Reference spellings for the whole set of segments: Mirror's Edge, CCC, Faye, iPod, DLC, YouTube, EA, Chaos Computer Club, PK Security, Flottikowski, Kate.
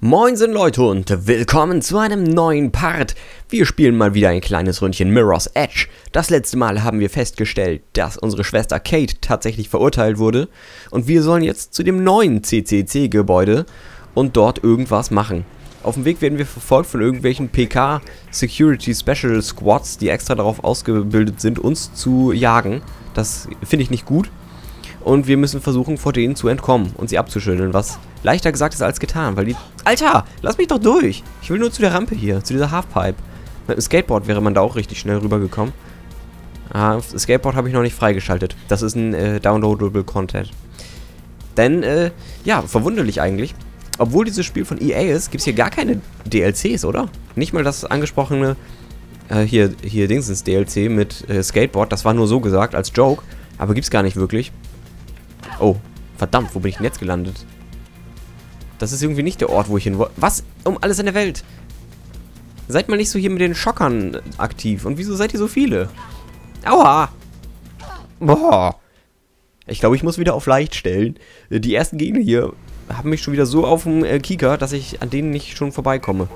Moinsen Leute und willkommen zu einem neuen Part. Wir spielen mal wieder ein kleines Ründchen Mirror's Edge. Das letzte Mal haben wir festgestellt, dass unsere Schwester Kate tatsächlich verurteilt wurde. Und wir sollen jetzt zu dem neuen CCC-Gebäude und dort irgendwas machen. Auf dem Weg werden wir verfolgt von irgendwelchen PK Security Special Squads, die extra darauf ausgebildet sind, uns zu jagen. Das finde ich nicht gut. Und wir müssen versuchen, vor denen zu entkommen und sie abzuschütteln, was leichter gesagt ist als getan, weil die... Alter, lass mich doch durch! Ich will nur zu der Rampe hier, zu dieser Halfpipe. Mit dem Skateboard wäre man da auch richtig schnell rübergekommen. Ah, das Skateboard habe ich noch nicht freigeschaltet. Das ist ein downloadable Content. Denn, ja, verwunderlich eigentlich. Obwohl dieses Spiel von EA ist, gibt es hier gar keine DLCs, oder? Nicht mal das angesprochene, hier Dingsens DLC mit Skateboard. Das war nur so gesagt, als Joke, aber gibt's gar nicht wirklich. Oh, verdammt, wo bin ich denn jetzt gelandet? Das ist irgendwie nicht der Ort, wo ich hin wollte. Was? Um alles in der Welt! Seid mal nicht so hier mit den Schockern aktiv. Und wieso seid ihr so viele? Aua! Boah! Ich glaube, ich muss wieder auf leicht stellen. Die ersten Gegner hier haben mich schon wieder so auf dem Kieker, dass ich an denen nicht schon vorbeikomme.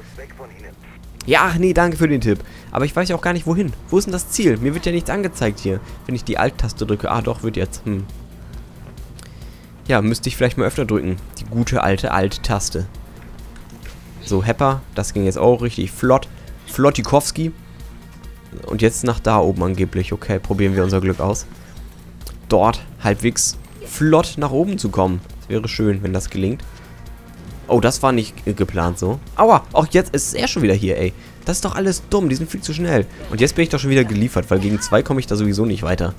Ja, nee, danke für den Tipp. Aber ich weiß ja auch gar nicht, wohin. Wo ist denn das Ziel? Mir wird ja nichts angezeigt hier. Wenn ich die Alt-Taste drücke. Ah, doch, wird jetzt. Hm. Ja, müsste ich vielleicht mal öfter drücken. Die gute alte Alt-Taste. So, Hepper. Das ging jetzt auch richtig flott. Flottikowski. Und jetzt nach da oben angeblich. Okay, probieren wir unser Glück aus. Dort halbwegs flott nach oben zu kommen. Das wäre schön, wenn das gelingt. Oh, das war nicht geplant so. Aua, auch jetzt ist er schon wieder hier, ey. Das ist doch alles dumm, die sind viel zu schnell. Und jetzt bin ich doch schon wieder geliefert, weil gegen 2 komme ich da sowieso nicht weiter.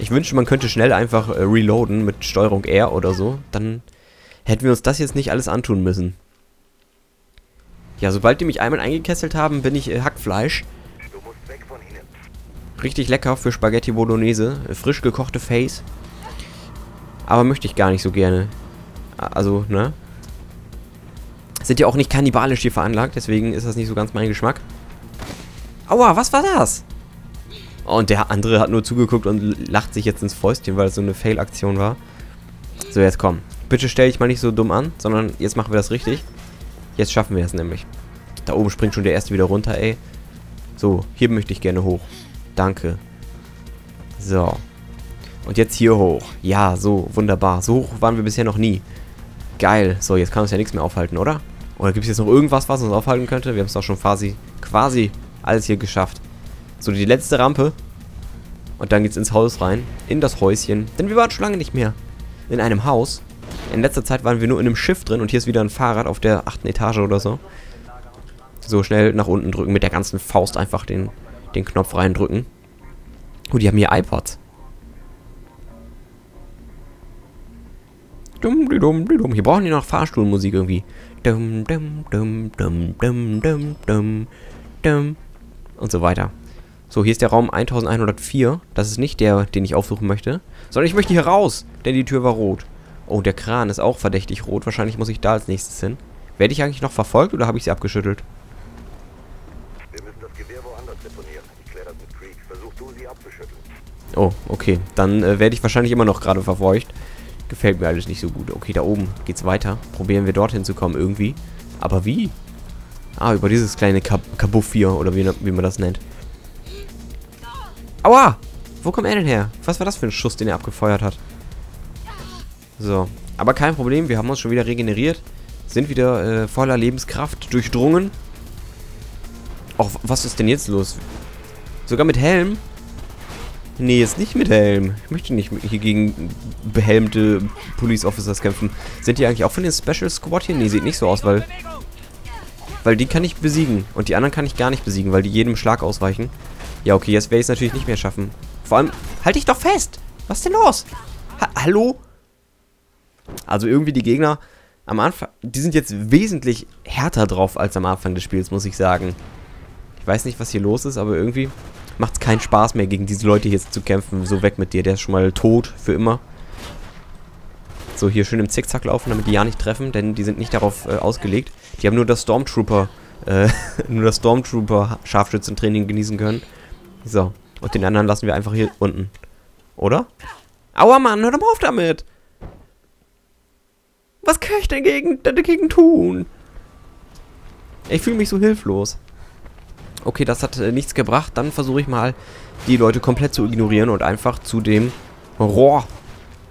Ich wünschte, man könnte schnell einfach reloaden mit Steuerung R oder so. Dann hätten wir uns das jetzt nicht alles antun müssen. Ja, sobald die mich einmal eingekesselt haben, bin ich Hackfleisch. Du musst weg von ihnen. Richtig lecker für Spaghetti Bolognese. Frisch gekochte Faye. Aber möchte ich gar nicht so gerne. Also, ne? Sind ja auch nicht kannibalisch hier veranlagt, deswegen ist das nicht so ganz mein Geschmack. Aua, was war das? Und der andere hat nur zugeguckt und lacht sich jetzt ins Fäustchen, weil es so eine Fail-Aktion war. So, jetzt komm. Bitte stell dich mal nicht so dumm an, sondern jetzt machen wir das richtig. Jetzt schaffen wir es nämlich. Da oben springt schon der erste wieder runter, ey. So, hier möchte ich gerne hoch. Danke. So. Und jetzt hier hoch. Ja, so, wunderbar. So hoch waren wir bisher noch nie. Geil. So, jetzt kann uns ja nichts mehr aufhalten, oder? Oder gibt es jetzt noch irgendwas, was uns aufhalten könnte? Wir haben es doch schon quasi alles hier geschafft. So, die letzte Rampe. Und dann geht's ins Haus rein. In das Häuschen. Denn wir waren schon lange nicht mehr in einem Haus. In letzter Zeit waren wir nur in einem Schiff drin. Und hier ist wieder ein Fahrrad auf der 8. Etage oder so. So, schnell nach unten drücken. Mit der ganzen Faust einfach den Knopf reindrücken. Oh, die haben hier iPods. Dumm. Hier brauchen die noch Fahrstuhlmusik irgendwie. Dumm. Und so weiter. So, hier ist der Raum 1104. Das ist nicht der, den ich aufsuchen möchte. Sondern ich möchte hier raus, denn die Tür war rot. Oh, der Kran ist auch verdächtig rot. Wahrscheinlich muss ich da als nächstes hin. Werde ich eigentlich noch verfolgt oder habe ich sie abgeschüttelt? Wir müssen das Gewehr woanders deponieren. Ich kläre das mit Krieg. Versuch du, sie abzuschütteln. Oh, okay. Dann werde ich wahrscheinlich immer noch gerade verfolgt. Gefällt mir alles nicht so gut. Okay, da oben geht's weiter. Probieren wir dorthin zu kommen irgendwie. Aber wie? Ah, über dieses kleine Kabuff hier, oder wie man das nennt. Aua! Wo kommt er denn her? Was war das für ein Schuss, den er abgefeuert hat? So. Aber kein Problem, wir haben uns schon wieder regeneriert. Sind wieder voller Lebenskraft durchdrungen. Och, was ist denn jetzt los? Sogar mit Helm? Nee, jetzt nicht mit Helm. Ich möchte nicht hier gegen behelmte Police Officers kämpfen. Sind die eigentlich auch von den Special Squad hier? Nee, sieht nicht so aus, weil die kann ich besiegen. Und die anderen kann ich gar nicht besiegen, weil die jedem Schlag ausweichen. Ja, okay, jetzt werde ich es natürlich nicht mehr schaffen. Vor allem, halt dich doch fest! Was ist denn los? Hallo? Also irgendwie die Gegner am Anfang, die sind jetzt wesentlich härter drauf als am Anfang des Spiels, muss ich sagen. Ich weiß nicht, was hier los ist, aber irgendwie macht es keinen Spaß mehr, gegen diese Leute hier zu kämpfen. So, weg mit dir, der ist schon mal tot, für immer. So, hier schön im Zickzack laufen, damit die ja nicht treffen, denn die sind nicht darauf ausgelegt. Die haben nur das Stormtrooper-Scharfschützentraining genießen können. So, und den anderen lassen wir einfach hier unten. Oder? Aua, Mann, hör doch mal auf damit! Was kann ich dagegen tun? Ich fühle mich so hilflos. Okay, das hat nichts gebracht. Dann versuche ich mal, die Leute komplett zu ignorieren und einfach zu dem Rohr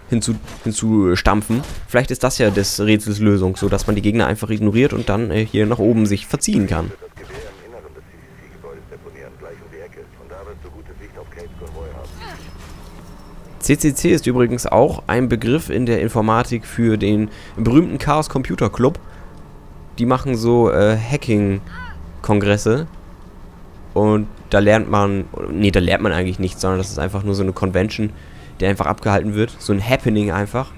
hinzustampfen. Vielleicht ist das ja des Rätsels Lösung, so dass man die Gegner einfach ignoriert und dann hier nach oben sich verziehen kann. CCC ist übrigens auch ein Begriff in der Informatik für den berühmten Chaos Computer Club. Die machen so Hacking-Kongresse. Und da lernt man... Nee, da lernt man eigentlich nichts, sondern das ist einfach nur so eine Convention, die einfach abgehalten wird. So ein Happening einfach.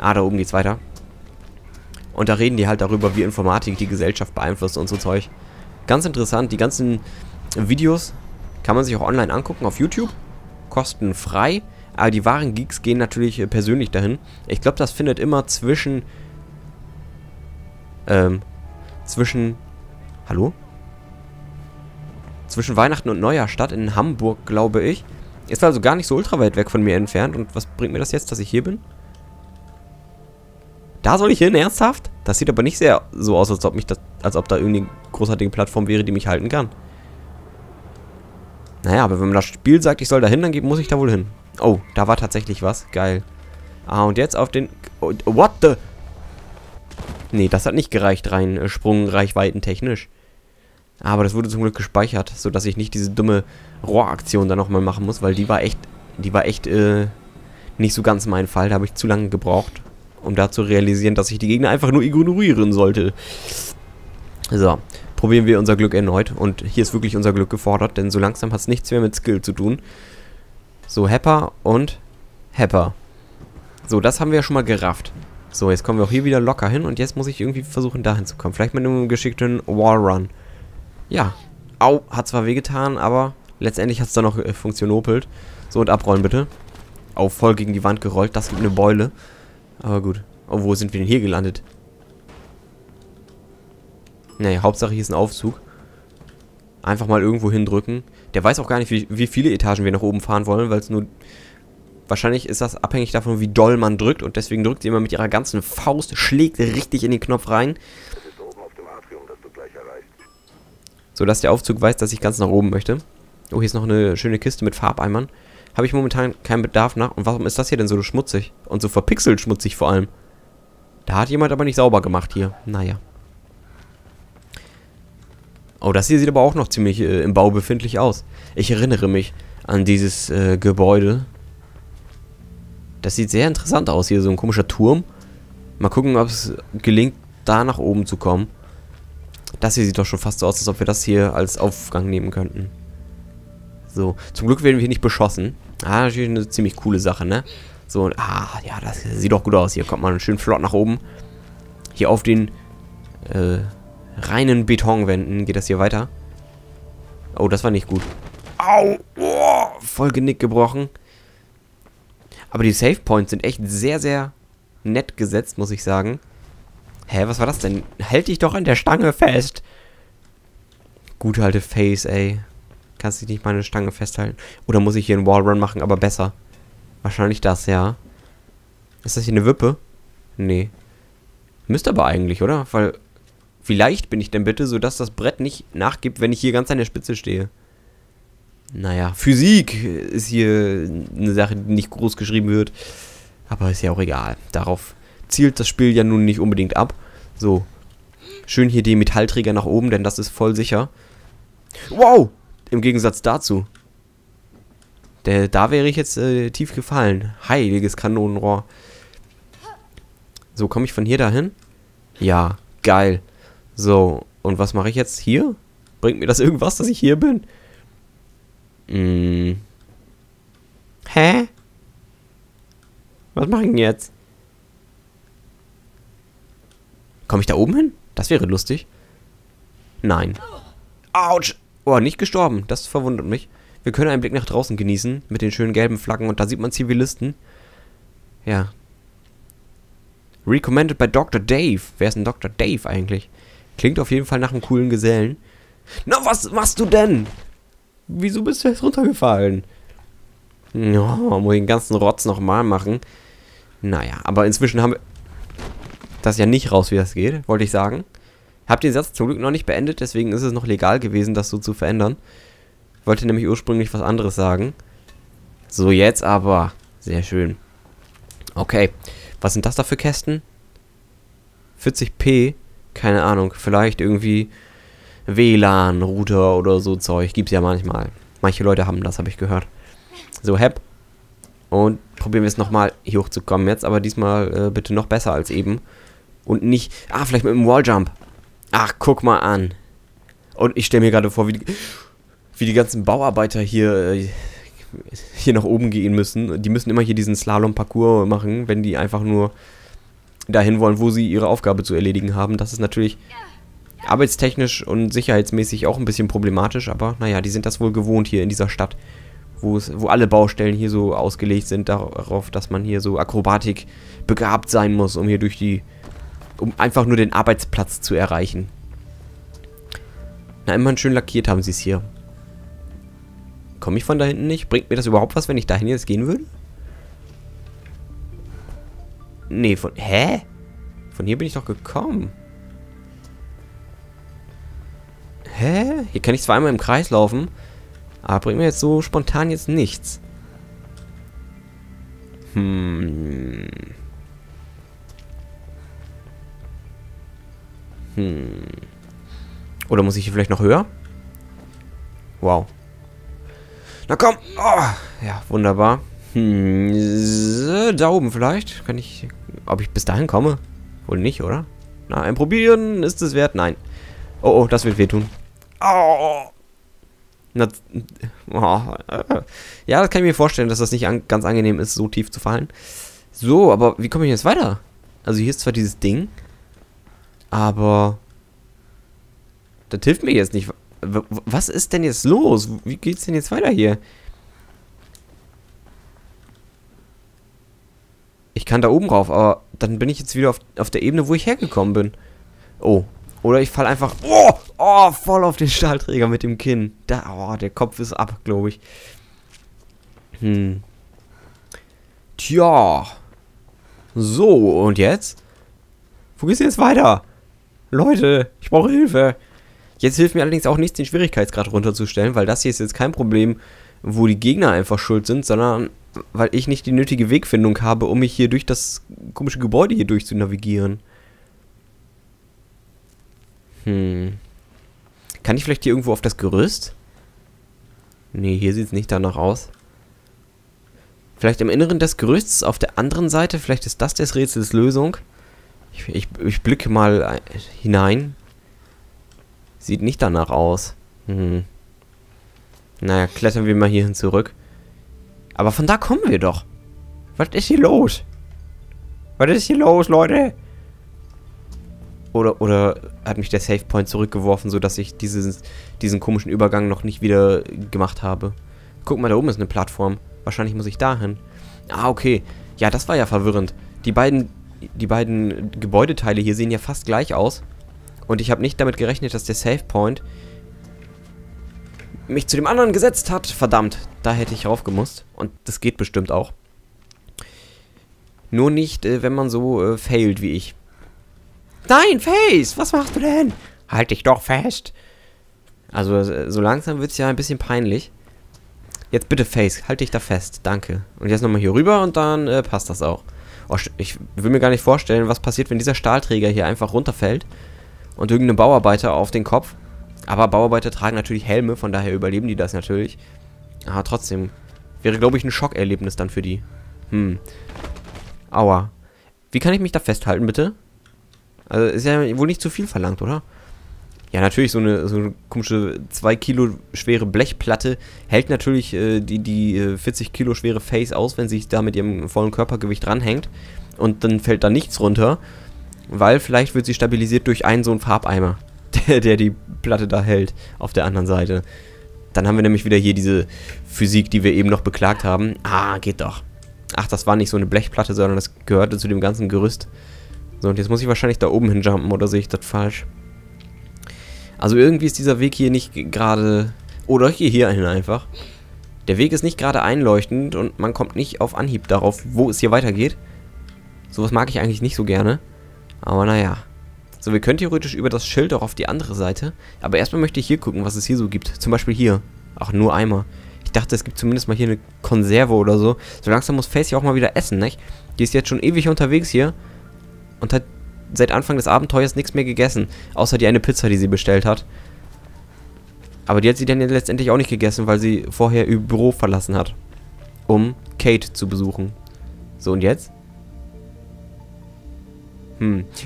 Ah, da oben geht's weiter. Und da reden die halt darüber, wie Informatik die Gesellschaft beeinflusst und so Zeug. Ganz interessant, die ganzen Videos kann man sich auch online angucken auf YouTube. Kostenfrei. Aber die wahren Geeks gehen natürlich persönlich dahin. Ich glaube, das findet immer zwischen... Hallo? Zwischen Weihnachten und Neujahr statt in Hamburg, glaube ich. Ist also gar nicht so ultra weit weg von mir entfernt. Und was bringt mir das jetzt, dass ich hier bin? Da soll ich hin, ernsthaft? Das sieht aber nicht sehr so aus, als ob da irgendeine großartige Plattform wäre, die mich halten kann. Naja, aber wenn man das Spiel sagt, ich soll da hin, dann muss ich da wohl hin. Oh, da war tatsächlich was. Geil. Ah, und jetzt auf den... What the... Nee, das hat nicht gereicht rein sprungreichweitentechnisch. Aber das wurde zum Glück gespeichert, sodass ich nicht diese dumme Rohraktion da nochmal machen muss, weil die war echt nicht so ganz mein Fall. Da habe ich zu lange gebraucht, um da zu realisieren, dass ich die Gegner einfach nur ignorieren sollte. So, probieren wir unser Glück erneut. Und hier ist wirklich unser Glück gefordert, denn so langsam hat es nichts mehr mit Skill zu tun. So, Hepper und Hepper. So, das haben wir ja schon mal gerafft. So, jetzt kommen wir auch hier wieder locker hin und jetzt muss ich irgendwie versuchen, da hinzukommen. Vielleicht mit einem geschickten Wallrun. Ja. Au, hat zwar wehgetan, aber letztendlich hat es dann noch funktionopelt. So, und abrollen bitte. Au, voll gegen die Wand gerollt. Das gibt eine Beule. Aber gut. Oh, wo sind wir denn hier gelandet? Naja, Hauptsache hier ist ein Aufzug. Einfach mal irgendwo hindrücken. Der weiß auch gar nicht, wie viele Etagen wir nach oben fahren wollen, weil es nur... Wahrscheinlich ist das abhängig davon, wie doll man drückt. Und deswegen drückt sie immer mit ihrer ganzen Faust, schlägt richtig in den Knopf rein. Das ist oben auf dem Atrium, das du gleich erreichst. Sodass der Aufzug weiß, dass ich ganz nach oben möchte. Oh, hier ist noch eine schöne Kiste mit Farbeimern. Habe ich momentan keinen Bedarf nach. Und warum ist das hier denn so schmutzig? Und so verpixelt schmutzig vor allem. Da hat jemand aber nicht sauber gemacht hier. Naja. Oh, das hier sieht aber auch noch ziemlich im Bau befindlich aus. Ich erinnere mich an dieses Gebäude. Das sieht sehr interessant aus hier, so ein komischer Turm. Mal gucken, ob es gelingt, da nach oben zu kommen. Das hier sieht doch schon fast so aus, als ob wir das hier als Aufgang nehmen könnten. So, zum Glück werden wir hier nicht beschossen. Ah, natürlich eine ziemlich coole Sache, ne? So, ja, das sieht doch gut aus. Hier kommt man schön flott nach oben. Hier auf den... reinen Betonwänden geht das hier weiter. Oh, das war nicht gut. Au! Oh, voll Genick gebrochen. Aber die Save Points sind echt sehr, sehr nett gesetzt, muss ich sagen. Hä, was war das denn? Hält dich doch an der Stange fest. Gute alte Face, ey. Kannst dich nicht mal an der Stange festhalten. Oder muss ich hier einen Wallrun machen, aber besser? Wahrscheinlich das, ja. Ist das hier eine Wippe? Nee. Müsste aber eigentlich, oder? Weil... Wie leicht bin ich denn bitte, sodass das Brett nicht nachgibt, wenn ich hier ganz an der Spitze stehe? Naja, Physik ist hier eine Sache, die nicht groß geschrieben wird. Aber ist ja auch egal. Darauf zielt das Spiel ja nun nicht unbedingt ab. So, schön hier den Metallträger nach oben, denn das ist voll sicher. Wow, im Gegensatz dazu. Da wäre ich jetzt tief gefallen. Heiliges Kanonenrohr. So, komme ich von hier dahin? Ja, geil. So, und was mache ich jetzt hier? Bringt mir das irgendwas, dass ich hier bin? Hä? Was mache ich denn jetzt? Komme ich da oben hin? Das wäre lustig. Nein. Autsch! Oh, nicht gestorben. Das verwundert mich. Wir können einen Blick nach draußen genießen mit den schönen gelben Flaggen und da sieht man Zivilisten. Ja. Recommended by Dr. Dave. Wer ist denn Dr. Dave eigentlich? Klingt auf jeden Fall nach einem coolen Gesellen. Na, was machst du denn? Wieso bist du jetzt runtergefallen? Ja, muss ich den ganzen Rotz nochmal machen. Naja, aber inzwischen haben wir... das ja nicht raus, wie das geht, wollte ich sagen. Hab den Satz zum Glück noch nicht beendet, deswegen ist es noch legal gewesen, das so zu verändern. Ich wollte nämlich ursprünglich was anderes sagen. So, jetzt aber. Sehr schön. Okay. Was sind das da für Kästen? 40p? Keine Ahnung. Vielleicht irgendwie WLAN, Router oder so Zeug. Gibt's ja manchmal. Manche Leute haben das, habe ich gehört. So, hepp. Und probieren wir es nochmal hier hochzukommen jetzt. Aber diesmal bitte noch besser als eben. Und nicht... Ah, vielleicht mit einem Walljump. Ach, guck mal an. Und ich stelle mir gerade vor, wie die ganzen Bauarbeiter hier nach oben gehen müssen. Die müssen immer hier diesen Slalom-Parcours machen, wenn die einfach nur dahin wollen, wo sie ihre Aufgabe zu erledigen haben. Das ist natürlich arbeitstechnisch und sicherheitsmäßig auch ein bisschen problematisch, aber naja, die sind das wohl gewohnt hier in dieser Stadt, wo alle Baustellen hier so ausgelegt sind darauf, dass man hier so Akrobatik begabt sein muss, um hier um einfach nur den Arbeitsplatz zu erreichen. Na, immerhin schön lackiert haben sie es hier. Komme ich von da hinten nicht? Bringt mir das überhaupt was, wenn ich dahin jetzt gehen würde? Nee, Hä? Von hier bin ich doch gekommen. Hä? Hier kann ich zwar einmal im Kreis laufen, aber bringt mir jetzt so spontan jetzt nichts. Oder muss ich hier vielleicht noch höher? Wow. Na komm! Oh, ja, wunderbar. Da oben vielleicht. Kann ich... Ob ich bis dahin komme? Wohl nicht, oder? Na, ein Probieren ist es wert. Nein. Oh, das wird wehtun. Oh. Na, oh. Ja, das kann ich mir vorstellen, dass das nicht ganz angenehm ist, so tief zu fallen. So, aber wie komme ich jetzt weiter? Also hier ist zwar dieses Ding, aber... Das hilft mir jetzt nicht... Was ist denn jetzt los? Wie geht's denn jetzt weiter hier? Ich kann da oben rauf, aber dann bin ich jetzt wieder auf der Ebene, wo ich hergekommen bin. Oh. Oder ich falle einfach... Oh, voll auf den Stahlträger mit dem Kinn. Da, der Kopf ist ab, glaube ich. Tja. So, und jetzt? Wo geht's jetzt weiter? Leute, ich brauche Hilfe. Jetzt hilft mir allerdings auch nichts, den Schwierigkeitsgrad runterzustellen, weil das hier ist jetzt kein Problem, wo die Gegner einfach schuld sind, sondern weil ich nicht die nötige Wegfindung habe, um mich hier durch das komische Gebäude hier durch zu navigieren. Kann ich vielleicht hier irgendwo auf das Gerüst? Nee, hier sieht es nicht danach aus. Vielleicht im Inneren des Gerüsts, auf der anderen Seite, vielleicht ist das des Rätsels Lösung. Ich blicke mal hinein. Sieht nicht danach aus. Naja, klettern wir mal hierhin zurück. Aber von da kommen wir doch. Was ist hier los? Was ist hier los, Leute? Oder hat mich der Savepoint zurückgeworfen, sodass ich diesen komischen Übergang noch nicht wieder gemacht habe. Guck mal, da oben ist eine Plattform. Wahrscheinlich muss ich dahin. Ah, okay. Ja, das war ja verwirrend. Die beiden Gebäudeteile hier sehen ja fast gleich aus. Und ich habe nicht damit gerechnet, dass der Savepoint mich zu dem anderen gesetzt hat. Verdammt, da hätte ich raufgemusst. Und das geht bestimmt auch. Nur nicht, wenn man so failt wie ich. Nein, Face, was machst du denn? Halt dich doch fest. Also so langsam wird es ja ein bisschen peinlich. Jetzt bitte, Face, halt dich da fest. Danke. Und jetzt nochmal hier rüber und dann passt das auch. Oh, ich will mir gar nicht vorstellen, was passiert, wenn dieser Stahlträger hier einfach runterfällt. Und irgendeinen Bauarbeiter auf den Kopf. Aber Bauarbeiter tragen natürlich Helme, von daher überleben die das natürlich. Aber trotzdem. Wäre, glaube ich, ein Schockerlebnis dann für die. Aua. Wie kann ich mich da festhalten, bitte? Also, ist ja wohl nicht zu viel verlangt, oder? Ja, natürlich, so eine komische 2 Kilo schwere Blechplatte hält natürlich die 40 Kilo schwere Face aus, wenn sie sich da mit ihrem vollen Körpergewicht dranhängt. Und dann fällt da nichts runter. Weil vielleicht wird sie stabilisiert durch einen so einen Farbeimer, der die Platte da hält, auf der anderen Seite. Dann haben wir nämlich wieder hier diese Physik, die wir eben noch beklagt haben. Ah, geht doch. Ach, das war nicht so eine Blechplatte, sondern das gehörte zu dem ganzen Gerüst. So, und jetzt muss ich wahrscheinlich da oben hinjumpen, oder sehe ich das falsch? Also irgendwie ist dieser Weg hier nicht gerade... Oder hier hin einfach. Der Weg ist nicht gerade einleuchtend und man kommt nicht auf Anhieb darauf, wo es hier weitergeht. Sowas mag ich eigentlich nicht so gerne. Aber naja. So, wir können theoretisch über das Schild auch auf die andere Seite. Aber erstmal möchte ich hier gucken, was es hier so gibt. Zum Beispiel hier. Ach, nur Eimer. Ich dachte, es gibt zumindest mal hier eine Konserve oder so. So langsam muss Faye ja auch mal wieder essen, nicht? Die ist jetzt schon ewig unterwegs hier. Und hat seit Anfang des Abenteuers nichts mehr gegessen. Außer die eine Pizza, die sie bestellt hat. Aber die hat sie dann ja letztendlich auch nicht gegessen, weil sie vorher ihr Büro verlassen hat. Um Kate zu besuchen. So, und jetzt?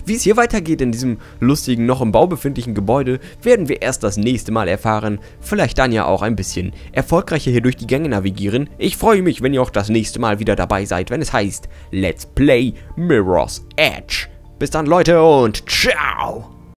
Wie es hier weitergeht in diesem lustigen, noch im Bau befindlichen Gebäude, werden wir erst das nächste Mal erfahren. Vielleicht dann ja auch ein bisschen erfolgreicher hier durch die Gänge navigieren. Ich freue mich, wenn ihr auch das nächste Mal wieder dabei seid, wenn es heißt Let's Play Mirror's Edge. Bis dann, Leute, und ciao!